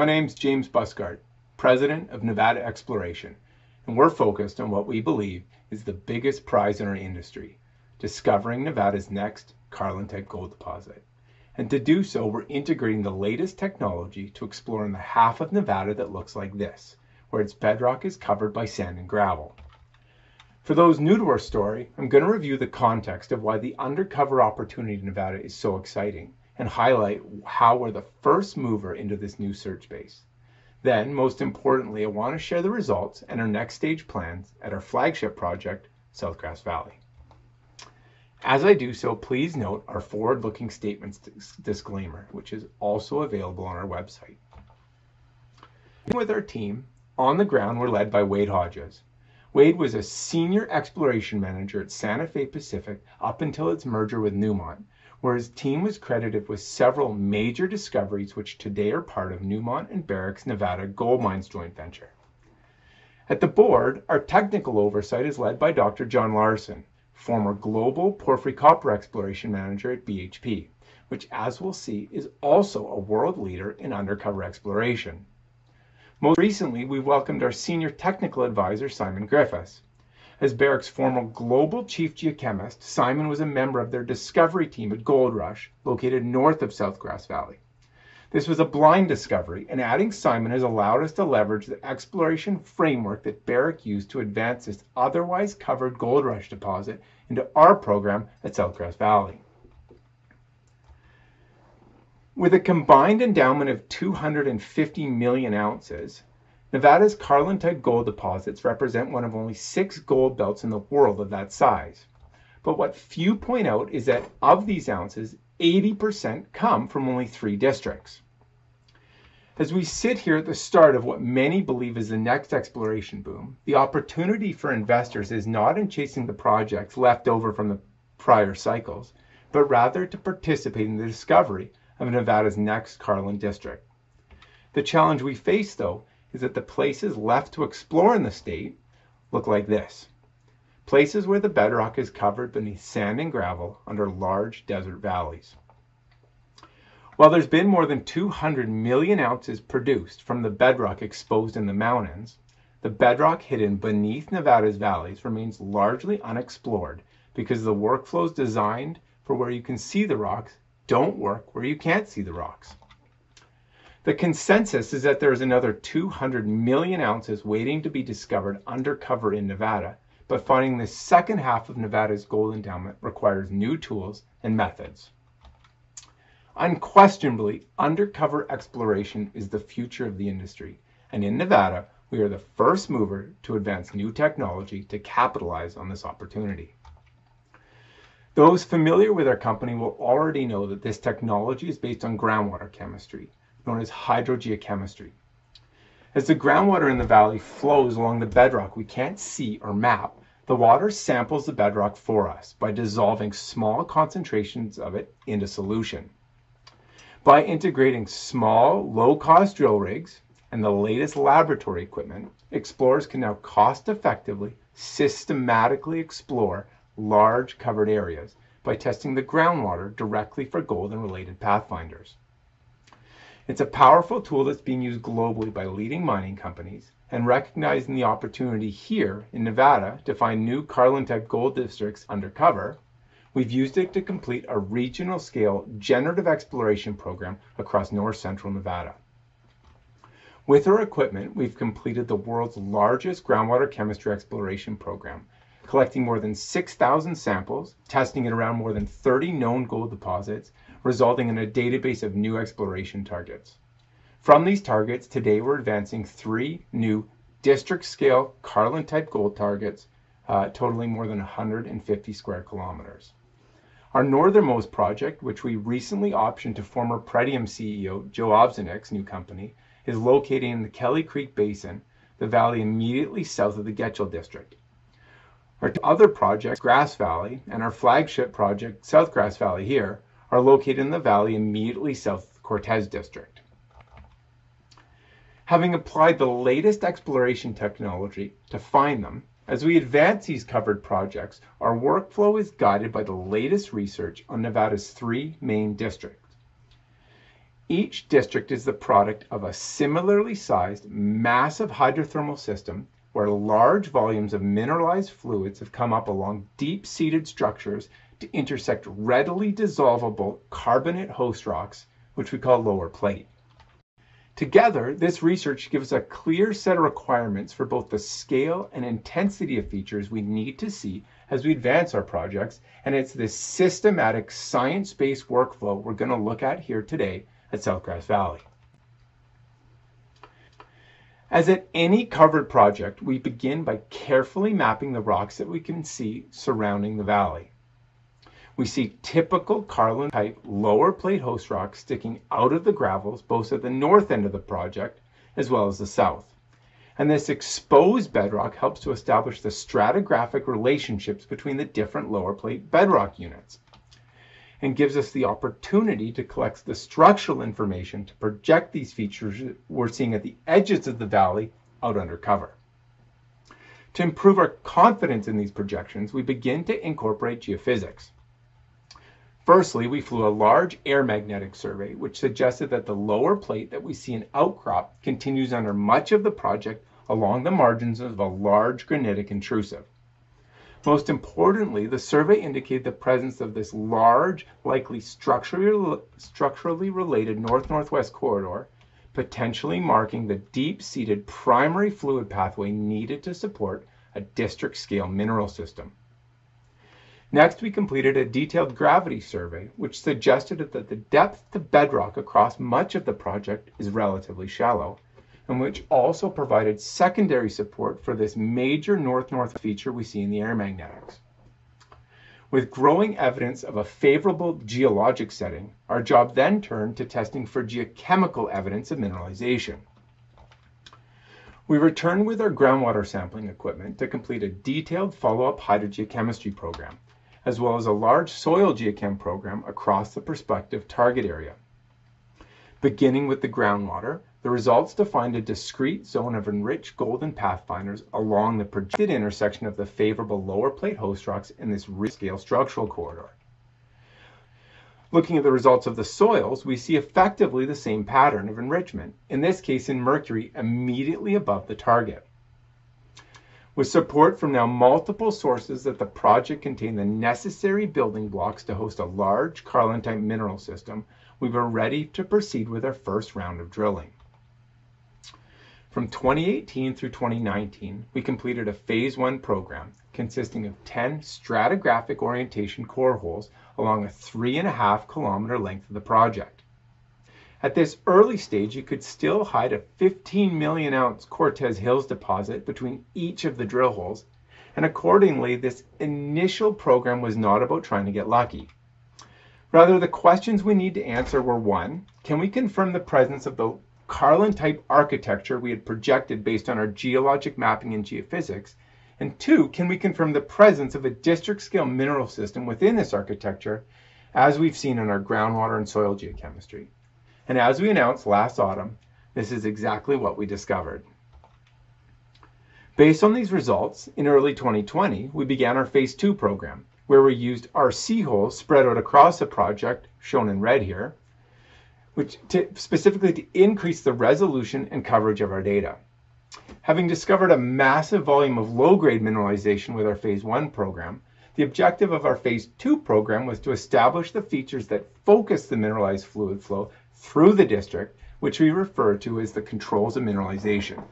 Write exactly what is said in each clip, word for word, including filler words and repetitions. My name's James Busgard, President of Nevada Exploration, and we're focused on what we believe is the biggest prize in our industry, discovering Nevada's next Carlin-type gold deposit. And to do so, we're integrating the latest technology to explore in the half of Nevada that looks like this, where its bedrock is covered by sand and gravel. For those new to our story, I'm going to review the context of why the undercover opportunity in Nevada is so exciting, and highlight how we're the first mover into this new search base. Then, most importantly, I want to share the results and our next stage plans at our flagship project, Southgrass Valley. As I do so, please note our forward-looking statements disclaimer, which is also available on our website. With our team, on the ground, we're led by Wade Hodges. Wade was a senior exploration manager at Santa Fe Pacific up until its merger with Newmont, where his team was credited with several major discoveries which today are part of Newmont and Barrick's Nevada Gold Mines joint venture. At the board, our technical oversight is led by Doctor John Larson, former global porphyry copper exploration manager at B H P, which, as we'll see, is also a world leader in undercover exploration. Most recently, we welcomed our senior technical advisor, Simon Griffiths. As Barrick's former global chief geochemist, Simon was a member of their discovery team at Gold Rush, located north of Southgrass Valley. This was a blind discovery, and adding Simon has allowed us to leverage the exploration framework that Barrick used to advance this otherwise covered Gold Rush deposit into our program at Southgrass Valley. With a combined endowment of two hundred fifty million ounces, Nevada's Carlin-type gold deposits represent one of only six gold belts in the world of that size. But what few point out is that of these ounces, eighty percent come from only three districts. As we sit here at the start of what many believe is the next exploration boom, the opportunity for investors is not in chasing the projects left over from the prior cycles, but rather to participate in the discovery of Nevada's next Carlin district. The challenge we face, though, is that the places left to explore in the state look like this. Places where the bedrock is covered beneath sand and gravel under large desert valleys. While there's been more than two hundred million ounces produced from the bedrock exposed in the mountains, the bedrock hidden beneath Nevada's valleys remains largely unexplored because the workflows designed for where you can see the rocks don't work where you can't see the rocks. The consensus is that there is another two hundred million ounces waiting to be discovered undercover in Nevada, but finding the second half of Nevada's gold endowment requires new tools and methods. Unquestionably, undercover exploration is the future of the industry, and in Nevada, we are the first mover to advance new technology to capitalize on this opportunity. Those familiar with our company will already know that this technology is based on groundwater chemistry, known as hydrogeochemistry. As the groundwater in the valley flows along the bedrock we can't see or map, the water samples the bedrock for us by dissolving small concentrations of it into solution. By integrating small, low-cost drill rigs and the latest laboratory equipment, explorers can now cost-effectively, systematically explore large covered areas by testing the groundwater directly for gold and related pathfinders. It's a powerful tool that's being used globally by leading mining companies, and recognizing the opportunity here in Nevada to find new Carlin-type gold districts undercover, we've used it to complete a regional scale generative exploration program across north central Nevada. With our equipment, we've completed the world's largest groundwater chemistry exploration program, collecting more than six thousand samples, testing at around more than thirty known gold deposits, resulting in a database of new exploration targets. From these targets, today we're advancing three new district-scale Carlin-type gold targets, uh, totaling more than one hundred fifty square kilometers. Our northernmost project, which we recently optioned to former Pretium C E O Joe Obzanick's new company, is located in the Kelly Creek Basin, the valley immediately south of the Getchell District. Our other projects, Grass Valley, and our flagship project, Southgrass Valley here, are located in the valley immediately south of the Cortez District. Having applied the latest exploration technology to find them, as we advance these covered projects, our workflow is guided by the latest research on Nevada's three main districts. Each district is the product of a similarly sized, massive hydrothermal system where large volumes of mineralized fluids have come up along deep-seated structures to intersect readily dissolvable carbonate host rocks, which we call lower plate. Together, this research gives a clear set of requirements for both the scale and intensity of features we need to see as we advance our projects, and it's this systematic science-based workflow we're going to look at here today at Southgrass Valley. As at any covered project, we begin by carefully mapping the rocks that we can see surrounding the valley. We see typical Carlin-type lower plate host rocks sticking out of the gravels both at the north end of the project as well as the south. And this exposed bedrock helps to establish the stratigraphic relationships between the different lower plate bedrock units and gives us the opportunity to collect the structural information to project these features we're seeing at the edges of the valley out under cover. To improve our confidence in these projections, we begin to incorporate geophysics. Firstly, we flew a large air magnetic survey, which suggested that the lower plate that we see in outcrop continues under much of the project along the margins of a large granitic intrusive. Most importantly, the survey indicated the presence of this large, likely structurally, structurally related north-northwest corridor, potentially marking the deep-seated primary fluid pathway needed to support a district-scale mineral system. Next, we completed a detailed gravity survey, which suggested that the depth to bedrock across much of the project is relatively shallow, and which also provided secondary support for this major north-north feature we see in the air magnetics. With growing evidence of a favorable geologic setting, our job then turned to testing for geochemical evidence of mineralization. We returned with our groundwater sampling equipment to complete a detailed follow-up hydrogeochemistry program, as well as a large soil geochem program across the prospective target area. Beginning with the groundwater, the results defined a discrete zone of enriched golden pathfinders along the projected intersection of the favorable lower plate host rocks in this real-scale structural corridor. Looking at the results of the soils, we see effectively the same pattern of enrichment, in this case in mercury immediately above the target. With support from now multiple sources that the project contained the necessary building blocks to host a large Carlin-type mineral system, we were ready to proceed with our first round of drilling. From twenty eighteen through twenty nineteen, we completed a phase one program consisting of ten stratigraphic orientation core holes along a three and a half kilometer length of the project. At this early stage, you could still hide a fifteen million ounce Cortez Hills deposit between each of the drill holes, and accordingly, this initial program was not about trying to get lucky. Rather, the questions we need to answer were one, can we confirm the presence of the Carlin-type architecture we had projected based on our geologic mapping and geophysics? And two, can we confirm the presence of a district-scale mineral system within this architecture, as we've seen in our groundwater and soil geochemistry? And as we announced last autumn, this is exactly what we discovered. Based on these results, in early twenty twenty, we began our phase two program, where we used R C holes spread out across the project, shown in red here, which to, specifically to increase the resolution and coverage of our data. Having discovered a massive volume of low-grade mineralization with our Phase one program, the objective of our Phase two program was to establish the features that focus the mineralized fluid flow through the district, which we refer to as the controls of mineralization.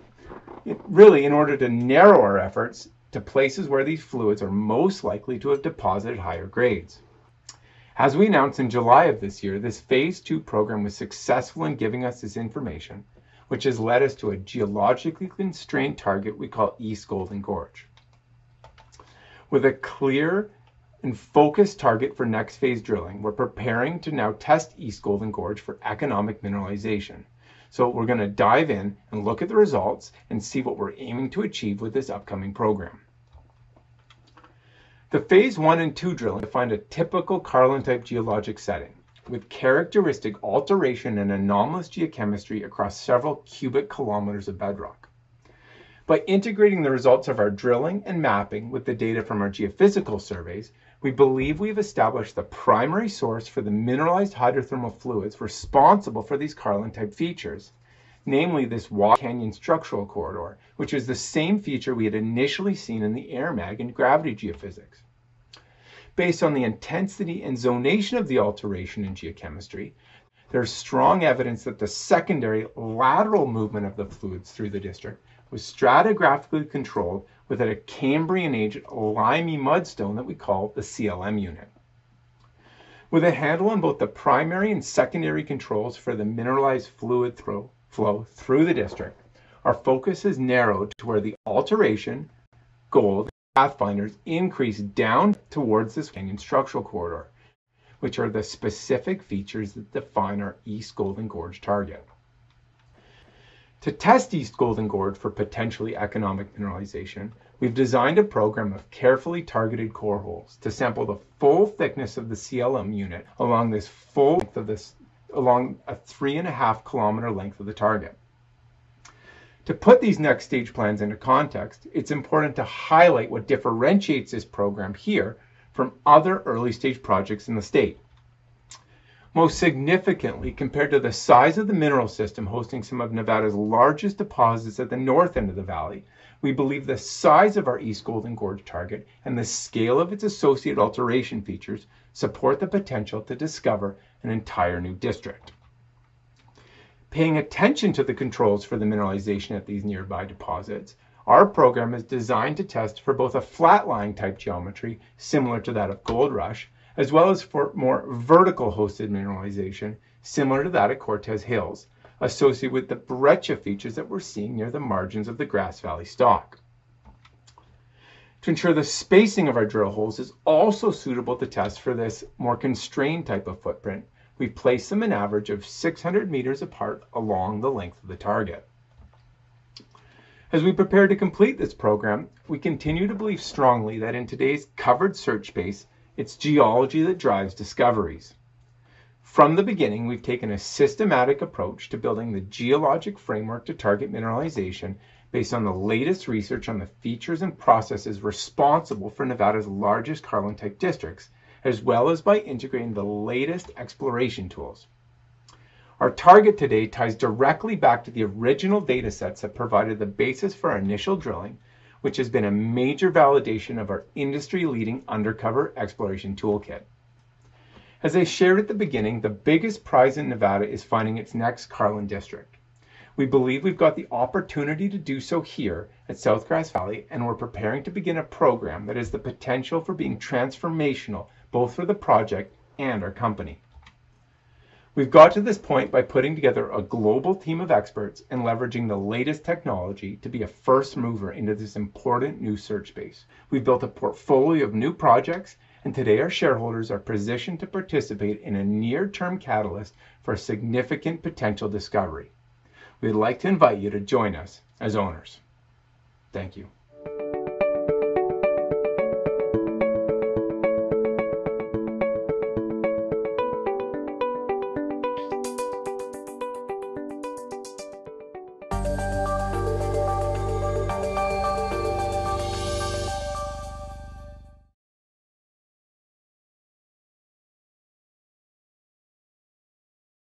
It, really, in order to narrow our efforts to places where these fluids are most likely to have deposited higher grades. As we announced in July of this year, this Phase two program was successful in giving us this information, which has led us to a geologically constrained target we call East Golden Gorge. With a clear and focused target for next phase drilling, we're preparing to now test East Golden Gorge for economic mineralization. So we're going to dive in and look at the results and see what we're aiming to achieve with this upcoming program. The phase one and two drilling defined a typical Carlin-type geologic setting with characteristic alteration and anomalous geochemistry across several cubic kilometers of bedrock. By integrating the results of our drilling and mapping with the data from our geophysical surveys, we believe we've established the primary source for the mineralized hydrothermal fluids responsible for these Carlin-type features, namely this Wall Canyon structural corridor, which is the same feature we had initially seen in the air mag and gravity geophysics. Based on the intensity and zonation of the alteration in geochemistry, there's strong evidence that the secondary lateral movement of the fluids through the district was stratigraphically controlled with a Cambrian age limey mudstone that we call the C L M unit. With a handle on both the primary and secondary controls for the mineralized fluid throw, flow through the district, our focus is narrowed to where the alteration, gold, pathfinders increase down towards this canyon structural corridor, which are the specific features that define our East Golden Gorge target. To test East Golden Gorge for potentially economic mineralization, we've designed a program of carefully targeted core holes to sample the full thickness of the C L M unit along this full length of this, along a three and a half kilometer length of the target. To put these next stage plans into context, it's important to highlight what differentiates this program here from other early stage projects in the state. Most significantly, compared to the size of the mineral system hosting some of Nevada's largest deposits at the north end of the valley, we believe the size of our East Golden Gorge target and the scale of its associated alteration features support the potential to discover an entire new district. Paying attention to the controls for the mineralization at these nearby deposits, our program is designed to test for both a flat-lying type geometry similar to that of Gold Rush, as well as for more vertical hosted mineralization, similar to that at Cortez Hills, associated with the breccia features that we're seeing near the margins of the Grass Valley stock. To ensure the spacing of our drill holes is also suitable to test for this more constrained type of footprint, we place them an average of six hundred meters apart along the length of the target. As we prepare to complete this program, we continue to believe strongly that in today's covered search space, it's geology that drives discoveries. From the beginning, we've taken a systematic approach to building the geologic framework to target mineralization based on the latest research on the features and processes responsible for Nevada's largest Carlin-type districts, as well as by integrating the latest exploration tools. Our target today ties directly back to the original data sets that provided the basis for our initial drilling, which has been a major validation of our industry-leading undercover exploration toolkit. As I shared at the beginning, the biggest prize in Nevada is finding its next Carlin district. We believe we've got the opportunity to do so here at Southgrass Valley, and we're preparing to begin a program that has the potential for being transformational, both for the project and our company. We've got to this point by putting together a global team of experts and leveraging the latest technology to be a first mover into this important new search space. We've built a portfolio of new projects, and today our shareholders are positioned to participate in a near-term catalyst for a significant potential discovery. We'd like to invite you to join us as owners. Thank you.